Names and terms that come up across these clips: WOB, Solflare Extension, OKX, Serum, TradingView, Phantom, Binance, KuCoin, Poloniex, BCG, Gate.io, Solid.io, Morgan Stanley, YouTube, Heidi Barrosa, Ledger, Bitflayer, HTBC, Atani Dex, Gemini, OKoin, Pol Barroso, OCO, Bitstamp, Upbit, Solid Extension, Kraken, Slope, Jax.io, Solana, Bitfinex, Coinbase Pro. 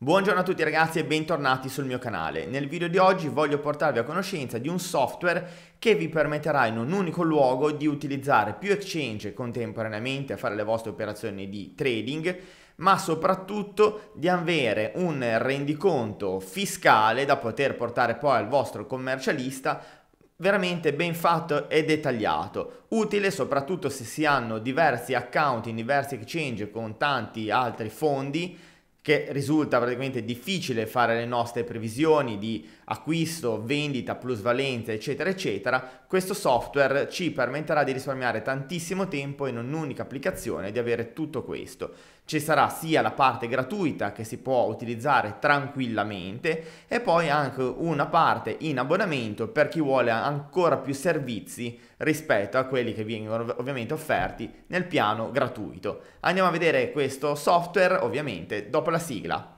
Buongiorno a tutti ragazzi e bentornati sul mio canale. Nel video di oggi voglio portarvi a conoscenza di un software che vi permetterà in un unico luogo di utilizzare più exchange contemporaneamente a fare le vostre operazioni di trading, ma soprattutto di avere un rendiconto fiscale da poter portare poi al vostro commercialista veramente ben fatto e dettagliato, utile soprattutto se si hanno diversi account in diversi exchange con tanti altri fondi, che risulta praticamente difficile fare le nostre previsioni di acquisto, vendita, plusvalenza eccetera eccetera. Questo software ci permetterà di risparmiare tantissimo tempo in un'unica applicazione e di avere tutto questo. Ci sarà sia la parte gratuita che si può utilizzare tranquillamente e poi anche una parte in abbonamento per chi vuole ancora più servizi rispetto a quelli che vengono ovviamente offerti nel piano gratuito. Andiamo a vedere questo software ovviamente dopo la sigla.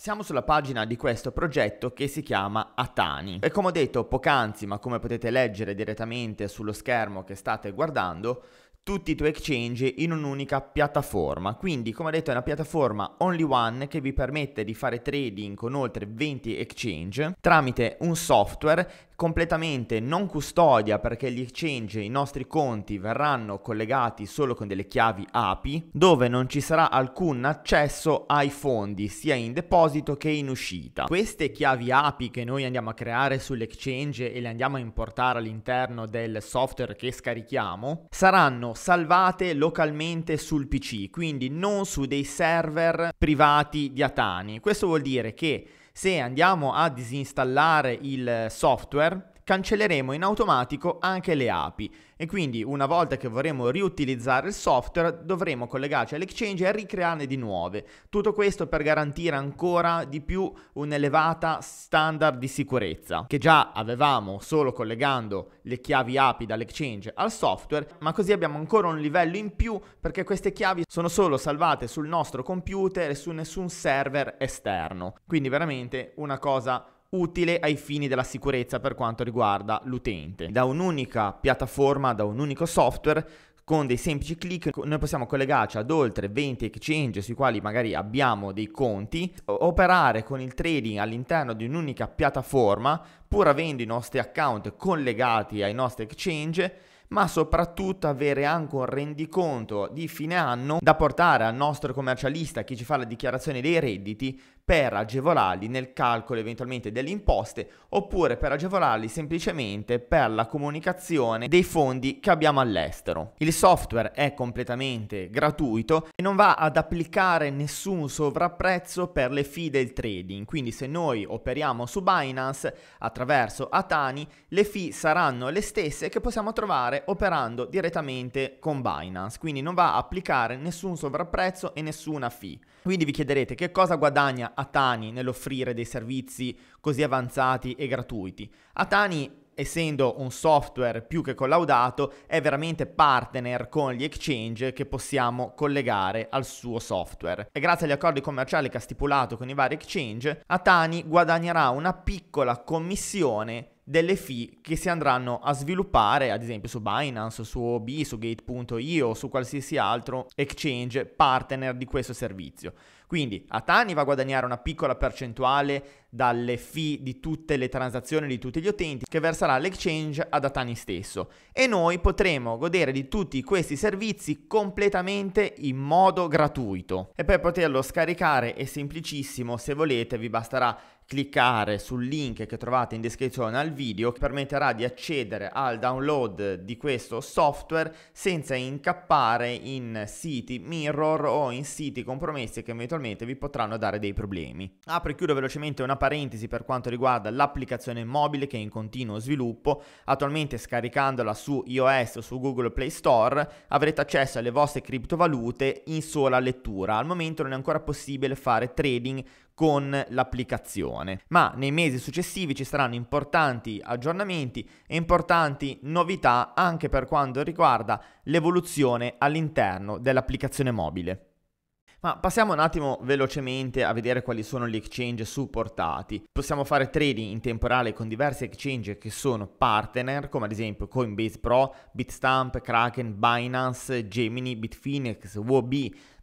Siamo sulla pagina di questo progetto che si chiama Atani e, come ho detto poc'anzi, ma come potete leggere direttamente sullo schermo che state guardando, tutti i tuoi exchange in un'unica piattaforma. Quindi, come ho detto, è una piattaforma only one che vi permette di fare trading con oltre 20 exchange tramite un software completamente non custodia, perché gli exchange, i nostri conti verranno collegati solo con delle chiavi API, dove non ci sarà alcun accesso ai fondi sia in deposito che in uscita. Queste chiavi API che noi andiamo a creare sull'exchange e le andiamo a importare all'interno del software che scarichiamo saranno salvate localmente sul PC, quindi non su dei server privati di Atani. Questo vuol dire che se andiamo a disinstallare il software, cancelleremo in automatico anche le API e quindi una volta che vorremmo riutilizzare il software dovremo collegarci all'exchange e ricrearne di nuove. Tutto questo per garantire ancora di più un'elevata standard di sicurezza che già avevamo solo collegando le chiavi API dall'exchange al software, ma così abbiamo ancora un livello in più perché queste chiavi sono solo salvate sul nostro computer e su nessun server esterno. Quindi veramente una cosa utile ai fini della sicurezza per quanto riguarda l'utente. Da un'unica piattaforma, da un unico software, con dei semplici click noi possiamo collegarci ad oltre 20 exchange sui quali magari abbiamo dei conti, operare con il trading all'interno di un'unica piattaforma pur avendo i nostri account collegati ai nostri exchange, ma soprattutto avere anche un rendiconto di fine anno da portare al nostro commercialista, che ci fa la dichiarazione dei redditi, per agevolarli nel calcolo eventualmente delle imposte, oppure per agevolarli semplicemente per la comunicazione dei fondi che abbiamo all'estero. Il software è completamente gratuito e non va ad applicare nessun sovrapprezzo per le fee del trading, quindi se noi operiamo su Binance attraverso Atani le fee saranno le stesse che possiamo trovare operando direttamente con Binance, quindi non va a applicare nessun sovrapprezzo e nessuna fee. Quindi vi chiederete che cosa guadagna Atani nell'offrire dei servizi così avanzati e gratuiti. Atani, essendo un software più che collaudato, è veramente partner con gli exchange che possiamo collegare al suo software. E grazie agli accordi commerciali che ha stipulato con i vari exchange, Atani guadagnerà una piccola commissione delle fee che si andranno a sviluppare ad esempio su Binance, su WOB, su Gate.io, su qualsiasi altro exchange partner di questo servizio. Quindi Atani va a guadagnare una piccola percentuale dalle fee di tutte le transazioni di tutti gli utenti che verserà l'exchange ad Atani stesso, e noi potremo godere di tutti questi servizi completamente in modo gratuito. E per poterlo scaricare è semplicissimo, se volete vi basterà cliccare sul link che trovate in descrizione al video, che permetterà di accedere al download di questo software senza incappare in siti mirror o in siti compromessi che eventualmente vi potranno dare dei problemi. Apro e chiudo velocemente una parentesi per quanto riguarda l'applicazione mobile, che è in continuo sviluppo. Attualmente, scaricandola su iOS o su Google Play Store, avrete accesso alle vostre criptovalute in sola lettura. Al momento non è ancora possibile fare trading con l'applicazione, ma nei mesi successivi ci saranno importanti aggiornamenti e importanti novità anche per quanto riguarda l'evoluzione all'interno dell'applicazione mobile. Ma passiamo un attimo velocemente a vedere quali sono gli exchange supportati. Possiamo fare trading in temporale con diversi exchange che sono partner, come ad esempio Coinbase Pro, Bitstamp, Kraken, Binance, Gemini, Bitfinex, WOB,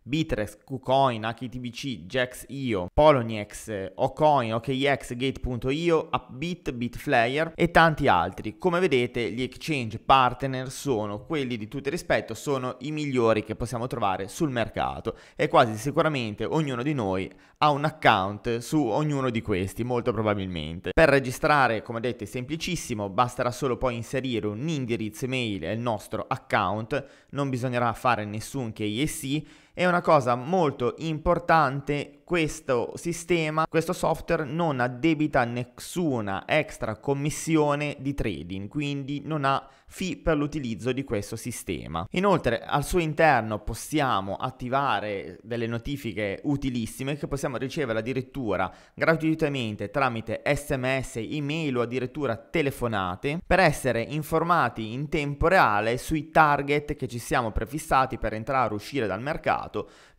Bitrex, KuCoin, HTBC, Jax.io, Poloniex, OKoin, OKX, Gate.io, Upbit, Bitflayer e tanti altri. Come vedete gli exchange partner sono quelli di tutto rispetto, sono i migliori che possiamo trovare sul mercato e quasi sicuramente ognuno di noi ha un account su ognuno di questi, molto probabilmente. Per registrare, come detto, è semplicissimo, basterà solo poi inserire un indirizzo email e il nostro account, non bisognerà fare nessun KYC. È una cosa molto importante, questo sistema, questo software non addebita nessuna extra commissione di trading, quindi non ha fee per l'utilizzo di questo sistema. Inoltre al suo interno possiamo attivare delle notifiche utilissime che possiamo ricevere addirittura gratuitamente tramite SMS, email o addirittura telefonate per essere informati in tempo reale sui target che ci siamo prefissati per entrare o uscire dal mercato.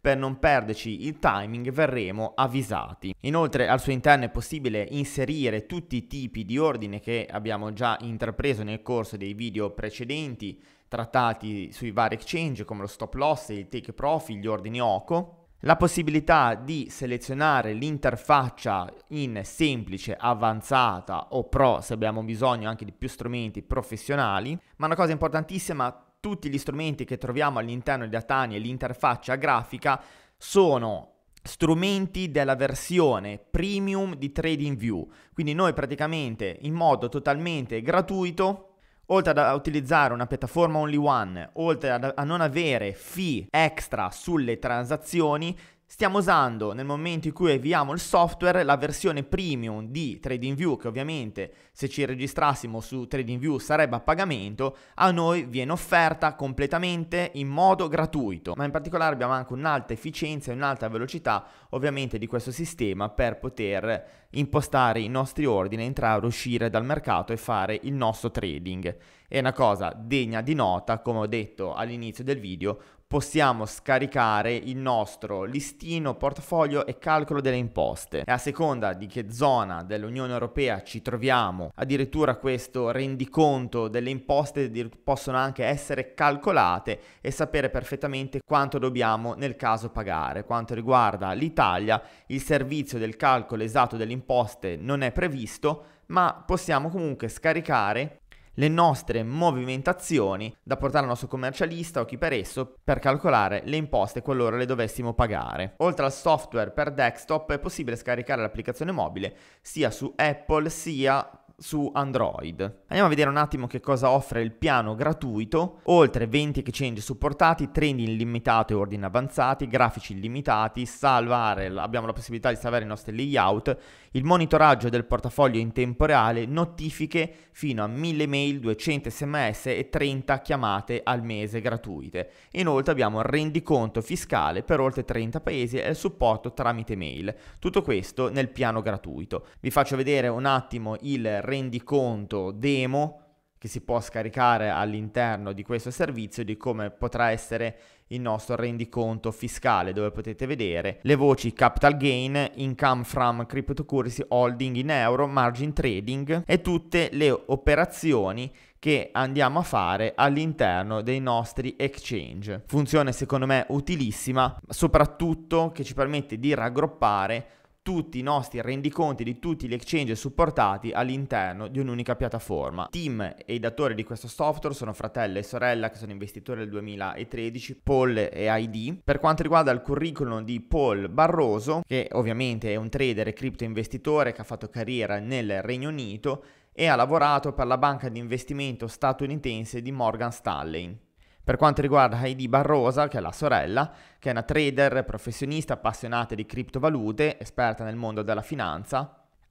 Per non perderci il timing verremo avvisati. Inoltre al suo interno è possibile inserire tutti i tipi di ordine che abbiamo già intrapreso nel corso dei video precedenti trattati sui vari exchange, come lo stop loss, il take profit, gli ordini OCO. La possibilità di selezionare l'interfaccia in semplice, avanzata o pro se abbiamo bisogno anche di più strumenti professionali. Ma una cosa importantissima, tutti gli strumenti che troviamo all'interno di Atani e l'interfaccia grafica sono strumenti della versione premium di TradingView, quindi noi praticamente in modo totalmente gratuito, oltre ad utilizzare una piattaforma only one, oltre a non avere fee extra sulle transazioni, stiamo usando nel momento in cui avviamo il software la versione premium di TradingView, che ovviamente se ci registrassimo su TradingView sarebbe a pagamento. A noi viene offerta completamente in modo gratuito, ma in particolare abbiamo anche un'alta efficienza e un'alta velocità ovviamente di questo sistema per poter impostare i nostri ordini, entrare e uscire dal mercato e fare il nostro trading. È una cosa degna di nota, come ho detto all'inizio del video. Possiamo scaricare il nostro listino, portafoglio e calcolo delle imposte e a seconda di che zona dell'Unione Europea ci troviamo, addirittura questo rendiconto delle imposte possono anche essere calcolate e sapere perfettamente quanto dobbiamo nel caso pagare. Quanto riguarda l'Italia, il servizio del calcolo esatto delle imposte non è previsto, ma possiamo comunque scaricare le nostre movimentazioni da portare al nostro commercialista o chi per esso per calcolare le imposte qualora le dovessimo pagare. Oltre al software per desktop è possibile scaricare l'applicazione mobile sia su Apple sia su Android. Andiamo a vedere un attimo che cosa offre il piano gratuito. Oltre 20 exchange supportati, trading illimitato e ordini avanzati, grafici illimitati, salvare, abbiamo la possibilità di salvare i nostri layout, il monitoraggio del portafoglio in tempo reale, notifiche fino a 1000 mail, 200 SMS e 30 chiamate al mese gratuite. Inoltre abbiamo il rendiconto fiscale per oltre 30 paesi e il supporto tramite mail. Tutto questo nel piano gratuito. Vi faccio vedere un attimo il rendiconto demo che si può scaricare all'interno di questo servizio, di come potrà essere il nostro rendiconto fiscale, dove potete vedere le voci capital gain, income from cryptocurrency, holding in euro, margin trading e tutte le operazioni che andiamo a fare all'interno dei nostri exchange. Funzione secondo me utilissima, soprattutto che ci permette di raggruppare tutti i nostri rendiconti di tutti gli exchange supportati all'interno di un'unica piattaforma. Team e i datori di questo software sono fratello e sorella che sono investitori del 2013, Pol e ID. Per quanto riguarda il curriculum di Pol Barroso, che ovviamente è un trader e cripto investitore che ha fatto carriera nel Regno Unito e ha lavorato per la banca di investimento statunitense di Morgan Stanley. Per quanto riguarda Heidi Barrosa, che è la sorella, che è una trader professionista appassionata di criptovalute, esperta nel mondo della finanza,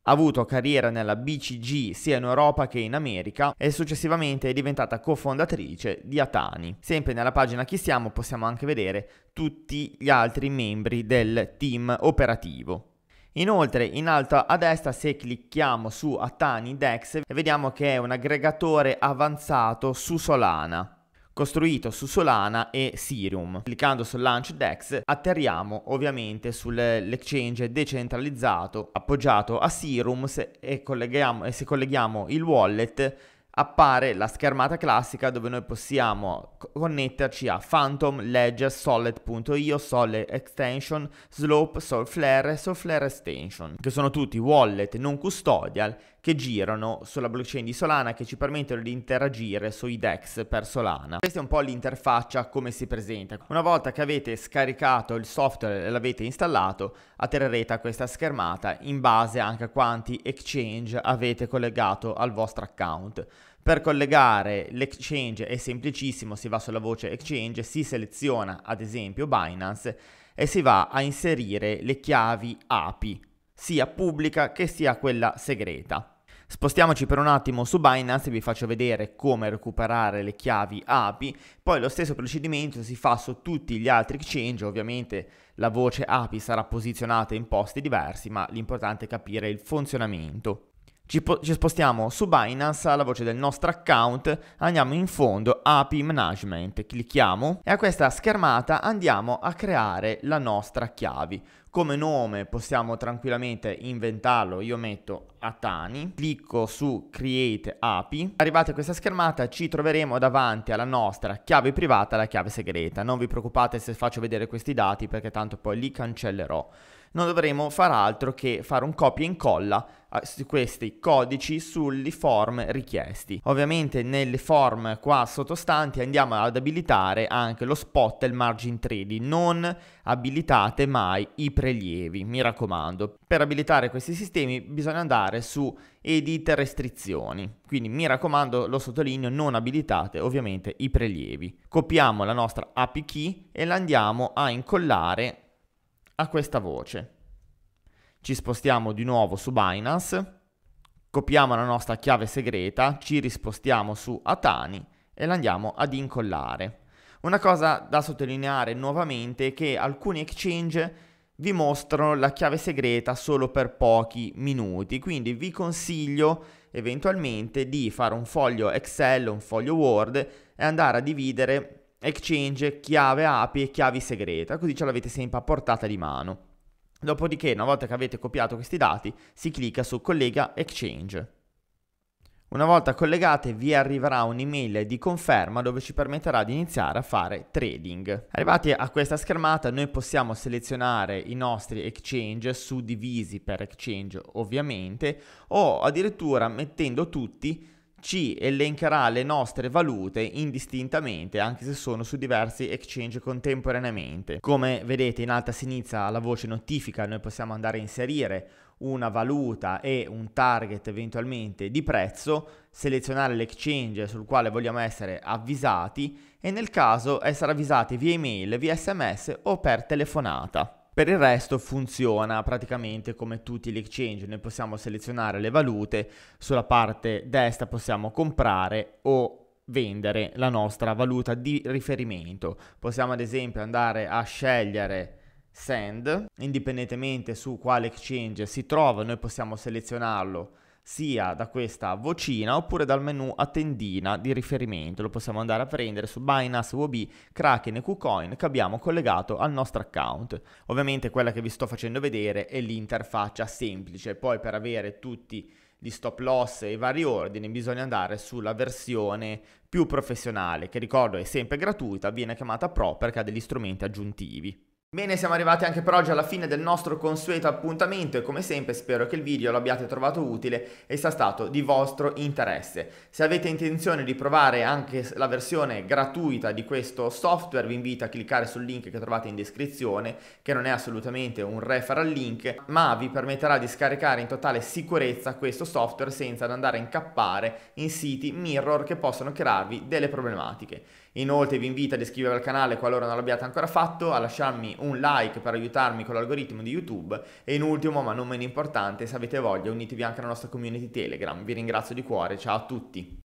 ha avuto carriera nella BCG sia in Europa che in America e successivamente è diventata cofondatrice di Atani. Sempre nella pagina Chi siamo possiamo anche vedere tutti gli altri membri del team operativo. Inoltre in alto a destra, se clicchiamo su Atani Dex, vediamo che è un aggregatore avanzato su Solana. costruito su Solana e Serum. Cliccando sul Launch Dex atterriamo ovviamente sull'exchange decentralizzato appoggiato a Serum e se colleghiamo il wallet appare la schermata classica dove noi possiamo connetterci a Phantom, Ledger, Solid.io, Solid Extension, Slope, Solflare, Solflare Extension, che sono tutti wallet non custodial che girano sulla blockchain di Solana, che ci permettono di interagire sui DEX per Solana. Questa è un po' l'interfaccia come si presenta. Una volta che avete scaricato il software e l'avete installato, atterrerete a questa schermata in base anche a quanti exchange avete collegato al vostro account. Per collegare l'exchange è semplicissimo, si va sulla voce Exchange, si seleziona ad esempio Binance e si va a inserire le chiavi API, sia pubblica che sia quella segreta. Spostiamoci per un attimo su Binance e vi faccio vedere come recuperare le chiavi API, poi lo stesso procedimento si fa su tutti gli altri exchange, ovviamente la voce API sarà posizionata in posti diversi, ma l'importante è capire il funzionamento. Ci spostiamo su Binance, alla voce del nostro account, andiamo in fondo API Management, clicchiamo e a questa schermata andiamo a creare la nostra chiave. Come nome possiamo tranquillamente inventarlo, io metto Atani, clicco su Create API, arrivati a questa schermata ci troveremo davanti alla nostra chiave privata e alla chiave segreta. Non vi preoccupate se faccio vedere questi dati perché tanto poi li cancellerò. Non dovremo far altro che fare un copia e incolla di questi codici sugli form richiesti. Ovviamente nelle form qua sottostanti andiamo ad abilitare anche lo spot e il margin trading, non abilitate mai i prelievi, mi raccomando. Per abilitare questi sistemi bisogna andare su edit restrizioni, quindi mi raccomando, lo sottolineo, non abilitate ovviamente i prelievi. Copiamo la nostra API key e la andiamo a incollare a questa voce. Ci spostiamo di nuovo su Binance, copiamo la nostra chiave segreta, ci rispostiamo su Atani e la andiamo ad incollare. Una cosa da sottolineare nuovamente è che alcuni exchange vi mostrano la chiave segreta solo per pochi minuti, quindi vi consiglio eventualmente di fare un foglio Excel o un foglio Word e andare a dividere exchange, chiave API e chiavi segreta, così ce l'avete sempre a portata di mano. Dopodiché, una volta che avete copiato questi dati, si clicca su collega exchange. Una volta collegate vi arriverà un'email di conferma dove ci permetterà di iniziare a fare trading. Arrivati a questa schermata noi possiamo selezionare i nostri exchange suddivisi per exchange ovviamente, o addirittura mettendo tutti ci elencherà le nostre valute indistintamente anche se sono su diversi exchange contemporaneamente. Come vedete in alto a sinistra alla voce notifica noi possiamo andare a inserire una valuta e un target eventualmente di prezzo, selezionare l'exchange sul quale vogliamo essere avvisati e nel caso essere avvisati via email, via SMS o per telefonata. Per il resto funziona praticamente come tutti gli exchange, noi possiamo selezionare le valute, sulla parte destra possiamo comprare o vendere la nostra valuta di riferimento. Possiamo ad esempio andare a scegliere Send, indipendentemente su quale exchange si trova, noi possiamo selezionarlo sia da questa vocina oppure dal menu a tendina di riferimento, lo possiamo andare a prendere su Binance, WOB, Kraken e KuCoin che abbiamo collegato al nostro account. Ovviamente quella che vi sto facendo vedere è l'interfaccia semplice, poi per avere tutti gli stop loss e i vari ordini bisogna andare sulla versione più professionale che, ricordo, è sempre gratuita, viene chiamata Pro perché ha degli strumenti aggiuntivi. Bene, siamo arrivati anche per oggi alla fine del nostro consueto appuntamento e come sempre spero che il video lo abbiate trovato utile e sia stato di vostro interesse. Se avete intenzione di provare anche la versione gratuita di questo software vi invito a cliccare sul link che trovate in descrizione, che non è assolutamente un referral link ma vi permetterà di scaricare in totale sicurezza questo software senza andare a incappare in siti mirror che possono crearvi delle problematiche. Inoltre vi invito ad iscrivervi al canale qualora non l'abbiate ancora fatto, a lasciarmi un like per aiutarmi con l'algoritmo di YouTube e in ultimo ma non meno importante, se avete voglia unitevi anche alla nostra community Telegram. Vi ringrazio di cuore, ciao a tutti!